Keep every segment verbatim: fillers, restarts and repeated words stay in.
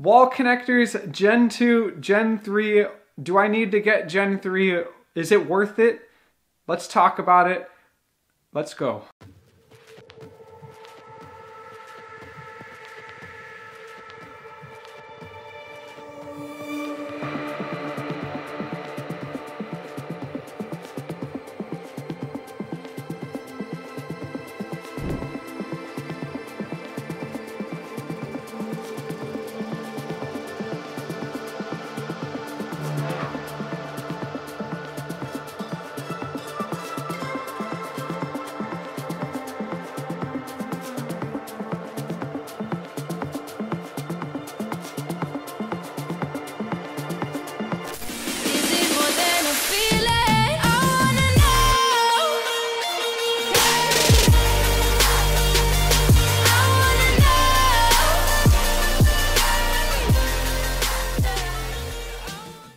Wall connectors, Gen two, Gen three. Do I need to get Gen three? Is it worth it? Let's talk about it. Let's go.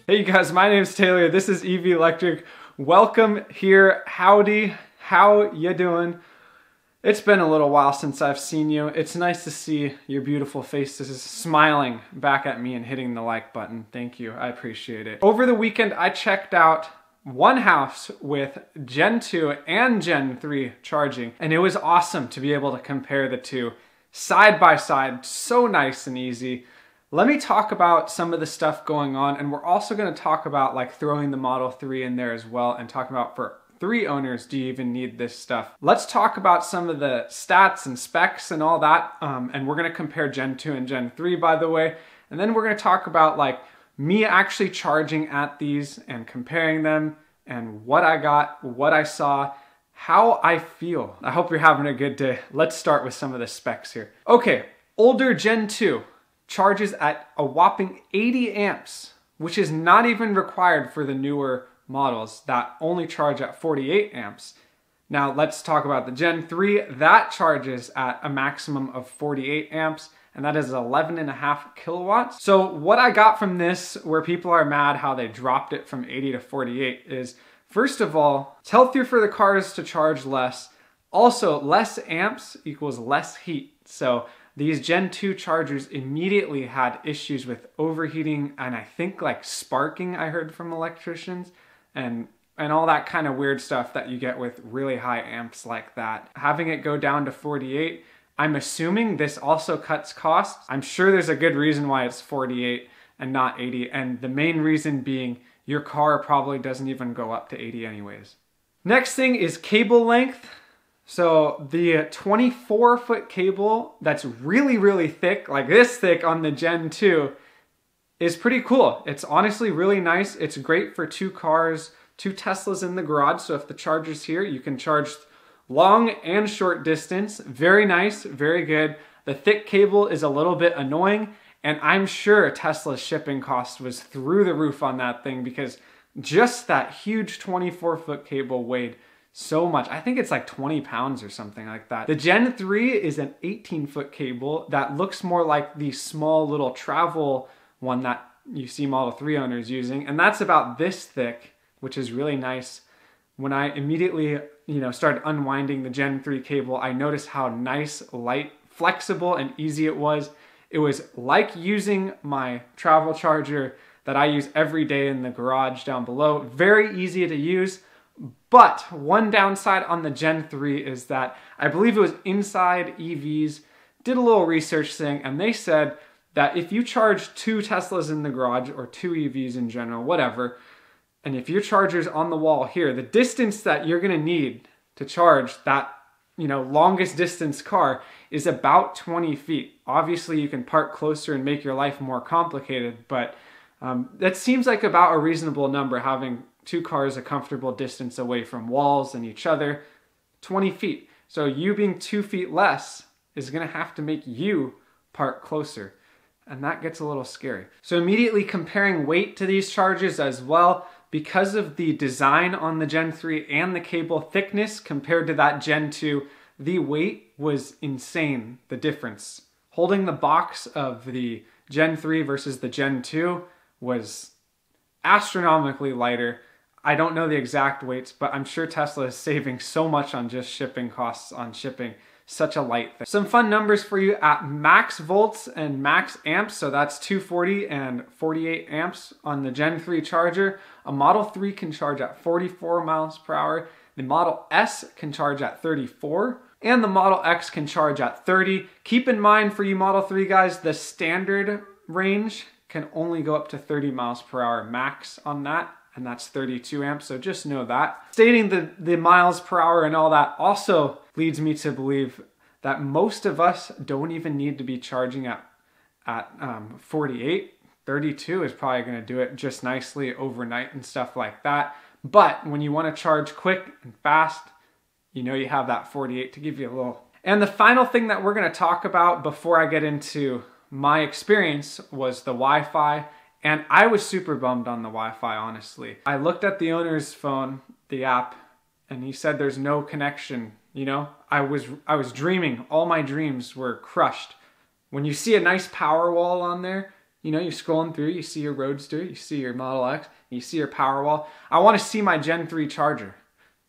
Hey you guys, my name's Taylor, this is E V Electric. Welcome here, howdy, how you doing? It's been a little while since I've seen you. It's nice to see your beautiful faces smiling back at me and hitting the like button. Thank you, I appreciate it. Over the weekend, I checked out one house with Gen two and Gen three charging, and it was awesome to be able to compare the two side by side, so nice and easy. Let me talk about some of the stuff going on, and we're also going to talk about like throwing the Model three in there as well, and talking about for three owners, do you even need this stuff? Let's talk about some of the stats and specs and all that, um, and we're going to compare Gen two and Gen three, by the way, and then we're going to talk about like me actually charging at these and comparing them, and what I got, what I saw, how I feel. I hope you're having a good day. Let's start with some of the specs here. Okay, older Gen two. Charges at a whopping eighty amps, which is not even required for the newer models that only charge at forty-eight amps. Now let's talk about the Gen three, that charges at a maximum of forty-eight amps, and that is eleven and a half kilowatts. So what I got from this, where people are mad how they dropped it from eighty to forty-eight, is first of all, it's healthier for the cars to charge less. Also, less amps equals less heat. So these Gen two chargers immediately had issues with overheating and I think like sparking, I heard from electricians, and, and all that kind of weird stuff that you get with really high amps like that. Having it go down to forty-eight, I'm assuming this also cuts costs. I'm sure there's a good reason why it's forty-eight and not eighty, and the main reason being your car probably doesn't even go up to eighty anyways. Next thing is cable length. So the twenty-four foot cable that's really, really thick, like this thick on the Gen two, is pretty cool. It's honestly really nice. It's great for two cars, two Teslas in the garage. So if the charger's here, you can charge long and short distance. Very nice, very good. The thick cable is a little bit annoying, and I'm sure Tesla's shipping cost was through the roof on that thing because just that huge twenty-four foot cable weighed so much. I think it's like twenty pounds or something like that. The Gen three is an eighteen foot cable that looks more like the small little travel one that you see Model three owners using, and that's about this thick, which is really nice. When I immediately, you know, started unwinding the Gen three cable, I noticed how nice, light, flexible, and easy it was. It was like using my travel charger that I use every day in the garage down below. Very easy to use. But one downside on the Gen three is that I believe it was Inside E Vs did a little research thing, and they said that if you charge two Teslas in the garage or two E Vs in general, whatever, and if your charger's on the wall here, the distance that you're gonna need to charge that, you know, longest distance car is about twenty feet. Obviously you can park closer and make your life more complicated, but um, that seems like about a reasonable number, having two cars a comfortable distance away from walls and each other, twenty feet. So you being two feet less is gonna have to make you park closer. And that gets a little scary. So immediately comparing weight to these chargers as well, because of the design on the Gen three and the cable thickness compared to that Gen two, the weight was insane, the difference. Holding the box of the Gen three versus the Gen two was astronomically lighter. I don't know the exact weights, but I'm sure Tesla is saving so much on just shipping costs on shipping such a light thing. Some fun numbers for you at max volts and max amps. So that's two forty and forty-eight amps on the Gen three charger. A Model three can charge at forty-four miles per hour. The Model S can charge at thirty-four. And the Model X can charge at thirty. Keep in mind for you Model three guys, the standard range can only go up to thirty miles per hour max on that, and that's thirty-two amps, so just know that. Stating the, the miles per hour and all that also leads me to believe that most of us don't even need to be charging at, at um, forty-eight. thirty-two is probably gonna do it just nicely overnight and stuff like that. But when you wanna charge quick and fast, you know you have that forty-eight to give you a little. And the final thing that we're gonna talk about before I get into my experience was the Wi-Fi, and I was super bummed on the Wi-Fi, honestly. I looked at the owner's phone, the app, and he said there's no connection, you know? I was, I was dreaming, all my dreams were crushed. When you see a nice Powerwall on there, you know, you're scrolling through, you see your Roadster, you see your Model X, you see your Powerwall. I wanna see my Gen three charger,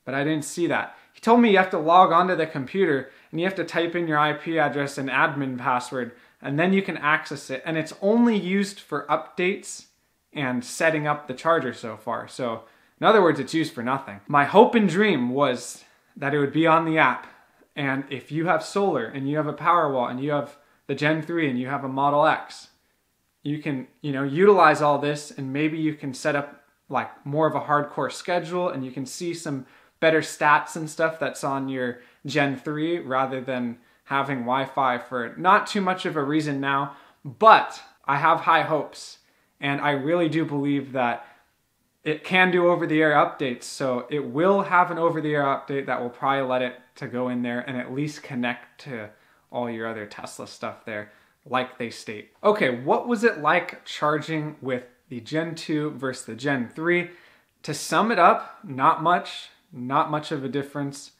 but I didn't see that. He told me you have to log onto the computer and you have to type in your I P address and admin password, and then you can access it. And it's only used for updates and setting up the charger so far. So in other words, it's used for nothing. My hope and dream was that it would be on the app. And if you have solar and you have a Powerwall and you have the Gen three and you have a Model X, you can, you know, utilize all this, and maybe you can set up like more of a hardcore schedule, and you can see some better stats and stuff that's on your Gen three rather than having Wi-Fi for not too much of a reason now. But I have high hopes, and I really do believe that it can do over-the-air updates, so it will have an over-the-air update that will probably let it to go in there and at least connect to all your other Tesla stuff there, like they state. Okay, what was it like charging with the Gen two versus the Gen three? To sum it up, not much. Not much of a difference,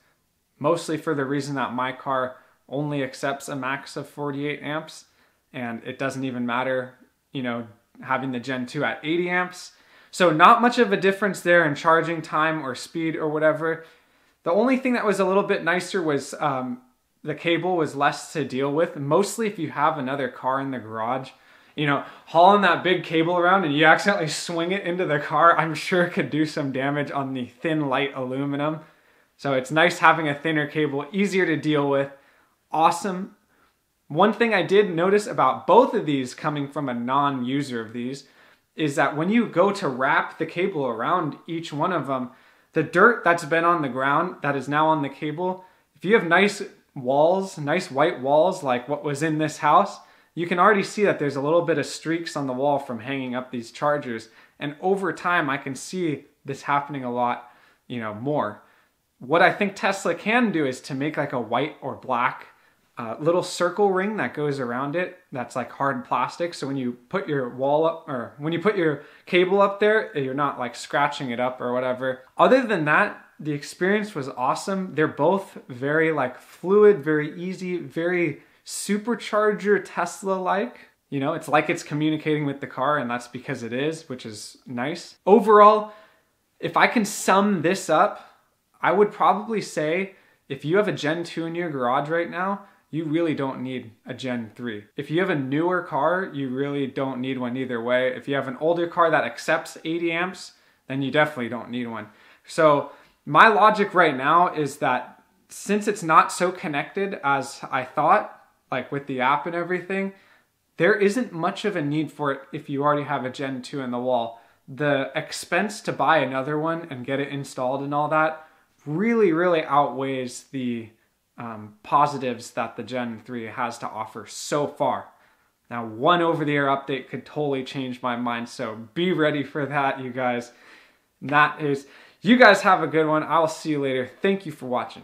mostly for the reason that my car only accepts a max of forty-eight amps, and it doesn't even matter, you know, having the Gen two at eighty amps. So not much of a difference there in charging time or speed or whatever. The only thing that was a little bit nicer was um, the cable was less to deal with, mostly if you have another car in the garage. You know, hauling that big cable around and you accidentally swing it into the car, I'm sure could do some damage on the thin light aluminum. So it's nice having a thinner cable, easier to deal with. Awesome. One thing I did notice about both of these coming from a non-user of these is that when you go to wrap the cable around each one of them, the dirt that's been on the ground that is now on the cable, if you have nice walls, nice white walls like what was in this house, you can already see that there's a little bit of streaks on the wall from hanging up these chargers. And over time, I can see this happening a lot, you know, more. What I think Tesla can do is to make like a white or black uh, little circle ring that goes around it. That's like hard plastic. So when you put your wall up, or when you put your cable up there, you're not like scratching it up or whatever. Other than that, the experience was awesome. They're both very like fluid, very easy, very supercharger Tesla-like. You know, it's like it's communicating with the car, and that's because it is, which is nice. Overall, if I can sum this up, I would probably say if you have a Gen two in your garage right now, you really don't need a Gen three. If you have a newer car, you really don't need one either way. If you have an older car that accepts eighty amps, then you definitely don't need one. So my logic right now is that since it's not so connected as I thought, like with the app and everything, there isn't much of a need for it if you already have a Gen two in the wall. The expense to buy another one and get it installed and all that really, really outweighs the um, positives that the Gen three has to offer so far. Now, one over-the-air update could totally change my mind, so be ready for that, you guys. That is, you guys have a good one. I'll see you later. Thank you for watching.